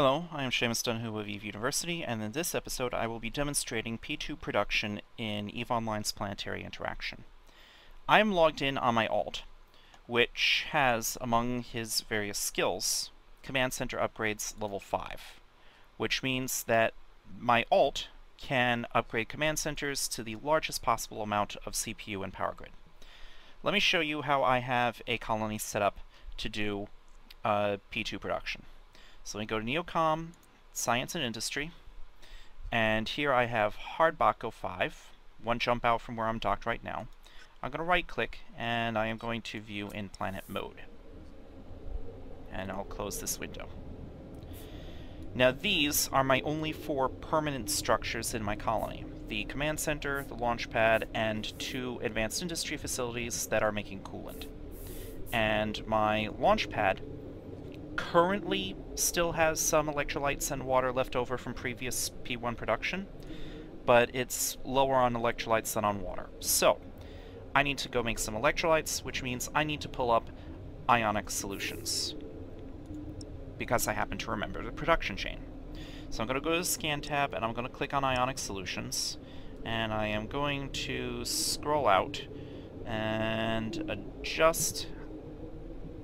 Hello, I am Seamus Dunhu of EVE University, and in this episode I will be demonstrating P2 production in EVE Online's planetary interaction. I am logged in on my alt, which has, among his various skills, Command Center Upgrades level 5, which means that my alt can upgrade command centers to the largest possible amount of CPU and power grid. Let me show you how I have a colony set up to do P2 production. So let me go to Neocom, Science and Industry, and here I have Hardbako V, one jump out from where I'm docked right now. I'm going to right click and I am going to view in planet mode. And I'll close this window. Now these are my only four permanent structures in my colony. The command center, the launch pad, and two advanced industry facilities that are making coolant. And my launch pad currently still has some electrolytes and water left over from previous P1 production, but it's lower on electrolytes than on water. So I need to go make some electrolytes, which means I need to pull up ionic solutions because I happen to remember the production chain. So I'm going to go to the scan tab and I'm going to click on ionic solutions, and I am going to scroll out and adjust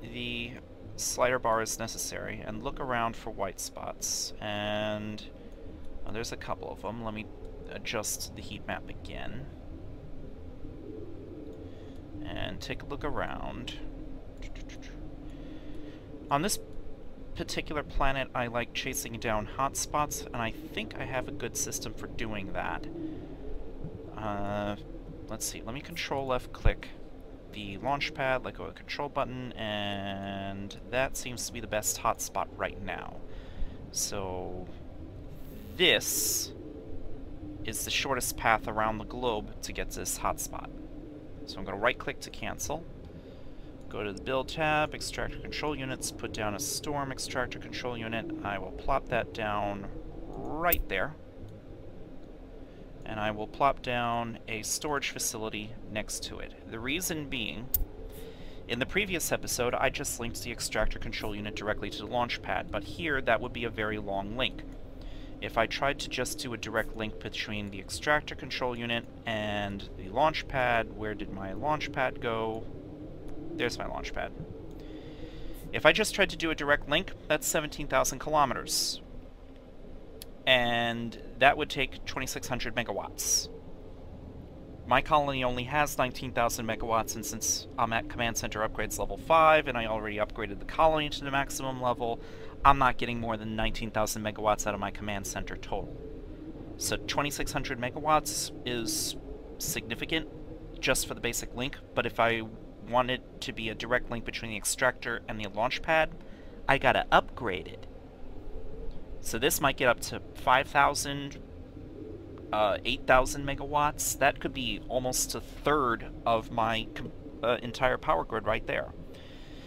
the slider bar is necessary and look around for white spots, and there's a couple of them. Let me adjust the heat map again and take a look around. On this particular planet I like chasing down hot spots, and I think I have a good system for doing that. Let's see, let me control left click the launch pad, let go of the control button, and that seems to be the best hotspot right now. So this is the shortest path around the globe to get to this hotspot. So I'm going to right click to cancel, go to the build tab, extractor control units, put down a storm extractor control unit. I will plop that down right there, and I will plop down a storage facility next to it. The reason being, in the previous episode I just linked the extractor control unit directly to the launch pad, but here that would be a very long link. If I tried to just do a direct link between the extractor control unit and the launch pad, where did my launch pad go? There's my launch pad. If I just tried to do a direct link, that's 17,000 kilometers. And that would take 2,600 megawatts. My colony only has 19,000 megawatts, and since I'm at Command Center Upgrades level 5, and I already upgraded the colony to the maximum level, I'm not getting more than 19,000 megawatts out of my command center total. So 2,600 megawatts is significant just for the basic link, but if I want it to be a direct link between the extractor and the launch pad, I gotta upgrade it. So this might get up to 5,000, 8,000 megawatts. That could be almost a third of my entire power grid right there.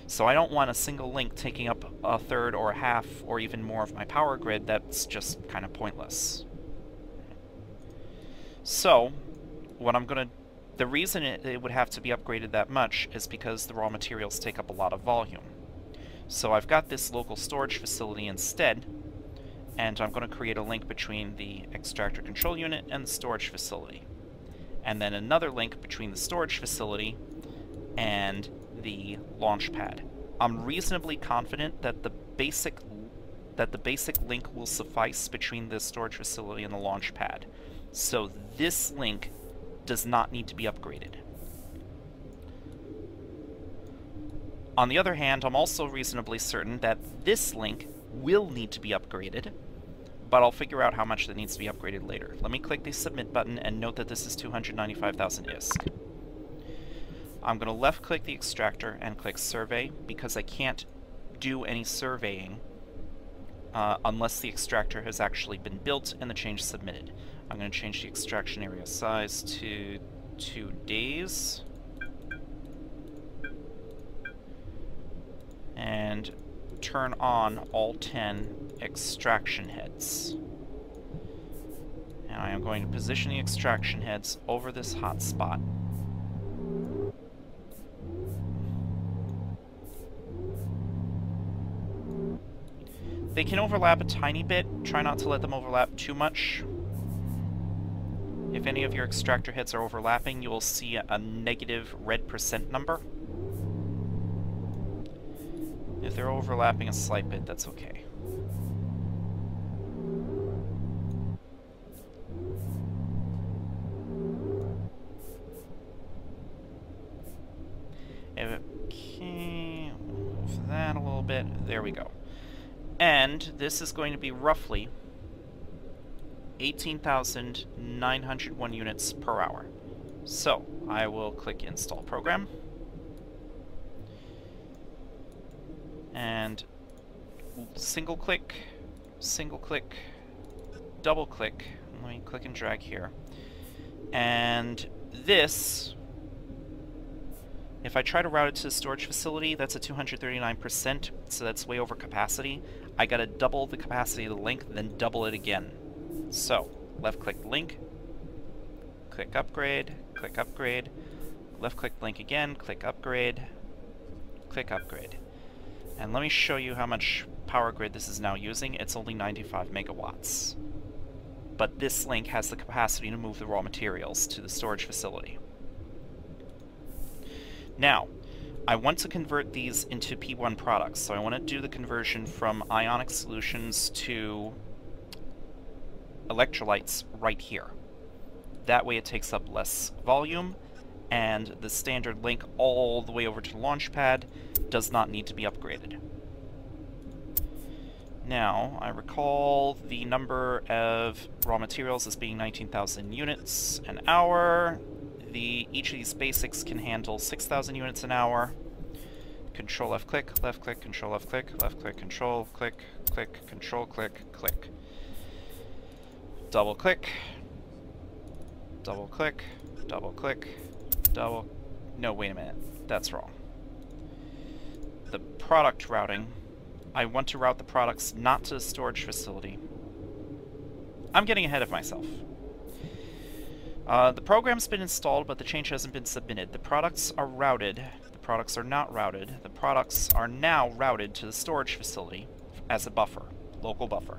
So I don't want a single link taking up a third or a half or even more of my power grid. That's just kind of pointless. So what I'm going to, the reason it would have to be upgraded that much is because the raw materials take up a lot of volume. So I've got this local storage facility instead, and I'm going to create a link between the extractor control unit and the storage facility, and then another link between the storage facility and the launch pad. I'm reasonably confident that the basic link will suffice between the storage facility and the launch pad, so this link does not need to be upgraded. On the other hand, I'm also reasonably certain that this link will need to be upgraded, but I'll figure out how much that needs to be upgraded later. Let me click the submit button and note that this is 295,000 ISK. I'm going to left click the extractor and click survey, because I can't do any surveying unless the extractor has actually been built and the change submitted. I'm going to change the extraction area size to 2 days, and turn on all 10 extraction heads. And I am going to position the extraction heads over this hot spot. They can overlap a tiny bit. Try not to let them overlap too much. If any of your extractor heads are overlapping, you will see a negative red percent number. If they're overlapping a slight bit, that's okay. Okay, move that a little bit. There we go. And this is going to be roughly 18,901 units per hour. So I will click Install Program. And single click, double click. Let me click and drag here. And this, if I try to route it to the storage facility, that's a 239%, so that's way over capacity. I gotta double the capacity of the link, then double it again. So, left click link, click upgrade, left click link again, click upgrade. And let me show you how much power grid this is now using. It's only 95 megawatts. But this link has the capacity to move the raw materials to the storage facility. Now, I want to convert these into P1 products, so I want to do the conversion from ionic solutions to electrolytes right here. That way it takes up less volume, and the standard link all the way over to the launch pad does not need to be upgraded. Now, I recall the number of raw materials as being 19,000 units an hour. Each of these basics can handle 6,000 units an hour. Control left click, control left click, control click, control click. Double click, double click, double click, double... No, wait a minute, that's wrong. The product routing, I want to route the products not to the storage facility. I'm getting ahead of myself. The program's been installed, but the change hasn't been submitted. The products are routed. The products are not routed. The products are now routed to the storage facility as a buffer, local buffer.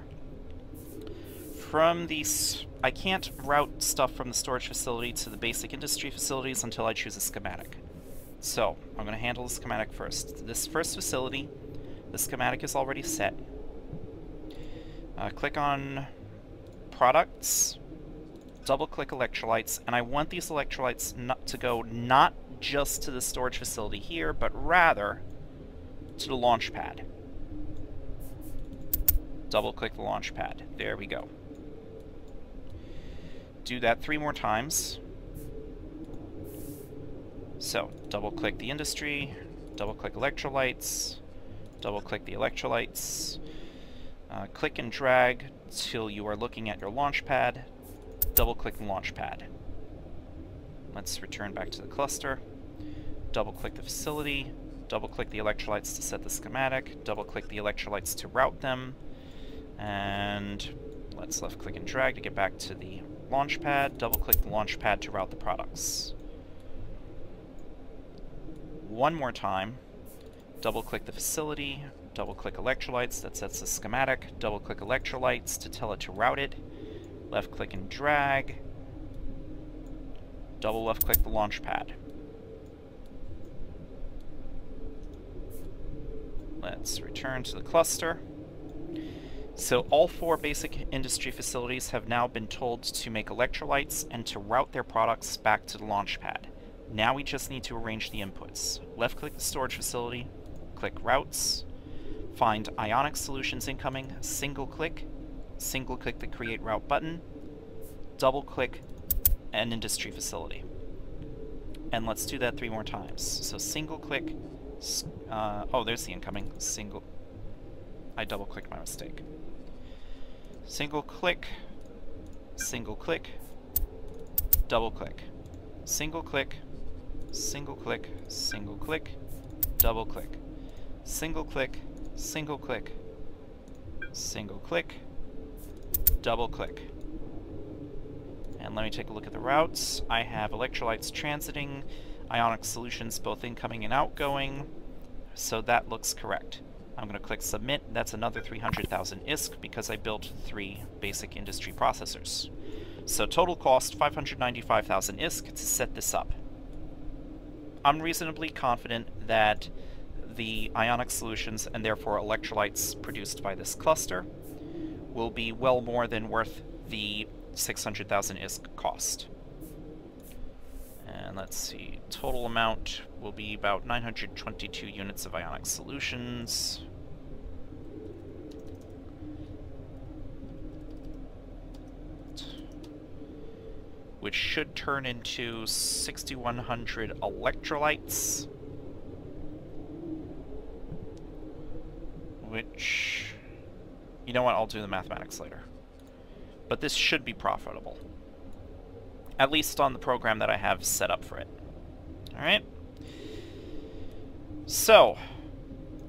From these, I can't route stuff from the storage facility to the basic industry facilities until I choose a schematic. So, I'm going to handle the schematic first. This first facility, the schematic is already set. Click on Products. Double-click electrolytes, and I want these electrolytes to go not just to the storage facility here, but rather to the launch pad. Double-click the launch pad. There we go. Do that 3 more times. So, double-click the industry, double-click electrolytes, double-click the electrolytes, click and drag till you are looking at your launch pad. Double-click the launch pad. Let's return back to the cluster. Double-click the facility. Double-click the electrolytes to set the schematic. Double-click the electrolytes to route them. And let's left-click and drag to get back to the launch pad. Double-click the launch pad to route the products. One more time. Double-click the facility. Double-click electrolytes. That sets the schematic. Double-click electrolytes to tell it to route it. Left click and drag, double left click the launch pad. Let's return to the cluster. So all 4 basic industry facilities have now been told to make electrolytes and to route their products back to the launch pad. Now we just need to arrange the inputs. Left click the storage facility, click routes, find ionic solutions incoming, single click the create route button, double click an industry facility. And let's do that 3 more times. So single click, oh there's the incoming, I double clicked my mistake. Single click, single click, double click, single click, double click. And let me take a look at the routes. I have electrolytes transiting, ionic solutions both incoming and outgoing, so that looks correct. I'm going to click submit. That's another 300,000 ISK because I built 3 basic industry processors. So total cost 595,000 ISK to set this up. I'm reasonably confident that the ionic solutions and therefore electrolytes produced by this cluster will be well more than worth the 600,000 ISK cost. And let's see, total amount will be about 922 units of ionic solutions. Which should turn into 6,100 electrolytes. Which, you know what, I'll do the mathematics later. But this should be profitable. At least on the program that I have set up for it. Alright. So,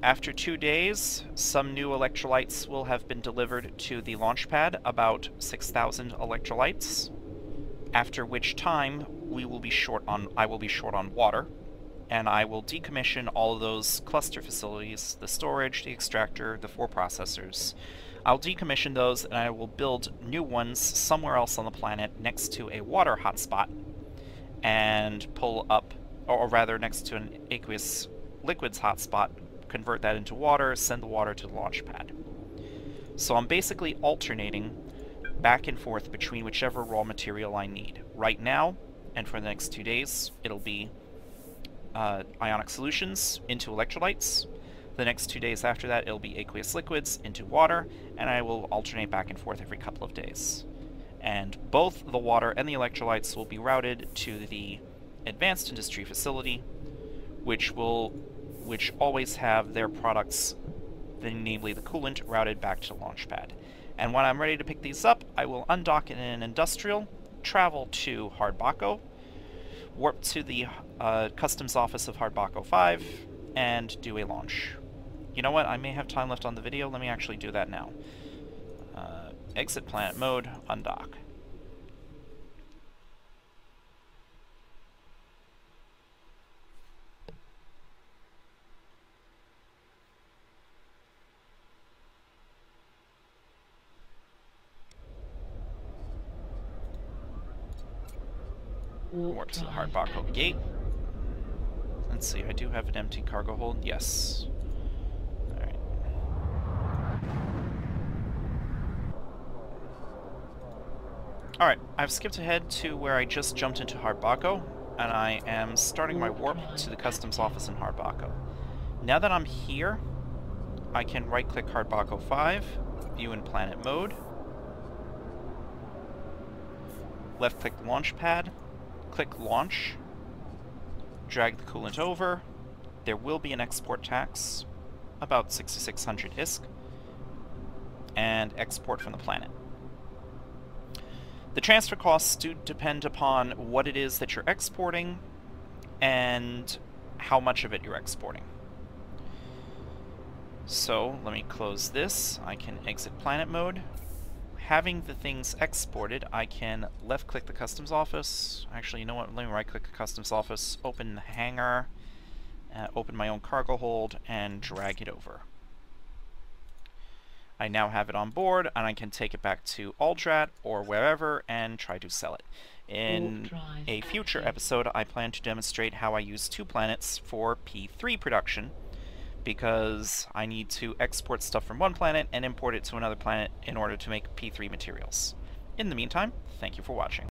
after 2 days, some new electrolytes will have been delivered to the launch pad, about 6,000 electrolytes. After which time we will be short on, I will be short on water, and I will decommission all of those cluster facilities, the storage, the extractor, the 4 processors. I'll decommission those and I will build new ones somewhere else on the planet next to a water hotspot and pull up, or rather next to an aqueous liquids hotspot, convert that into water, send the water to the launch pad. So I'm basically alternating back and forth between whichever raw material I need. Right now, and for the next 2 days, it'll be ionic solutions into electrolytes. The next 2 days after that, it'll be aqueous liquids into water, and I will alternate back and forth every couple of days. And both the water and the electrolytes will be routed to the advanced industry facility, which always have their products, namely the coolant, routed back to the launch pad. And when I'm ready to pick these up, I will undock in an industrial, travel to Hardbako, warp to the customs office of Hardbako V, and do a launch. You know what? I may have time left on the video. Let me actually do that now. Exit planet mode, undock. Warp to the Hardbako gate. Let's see, I do have an empty cargo hold. Yes. Alright. Alright, I've skipped ahead to where I just jumped into Hardbako, and I am starting my warp to the customs office in Hardbako. Now that I'm here, I can right-click Hardbako 5, view in planet mode, left-click launch pad, click launch, drag the coolant over. There will be an export tax, about 6,600 ISK, and export from the planet. The transfer costs do depend upon what it is that you're exporting and how much of it you're exporting. So let me close this. I can exit planet mode. Having the things exported, I can left-click the customs office. Actually, you know what? Let me right-click the customs office, open the hangar, open my own cargo hold, and drag it over. I now have it on board, and I can take it back to Aldrat or wherever and try to sell it. In a future episode, I plan to demonstrate how I use 2 planets for P3 production, because I need to export stuff from one planet and import it to another planet in order to make P3 materials. In the meantime, thank you for watching.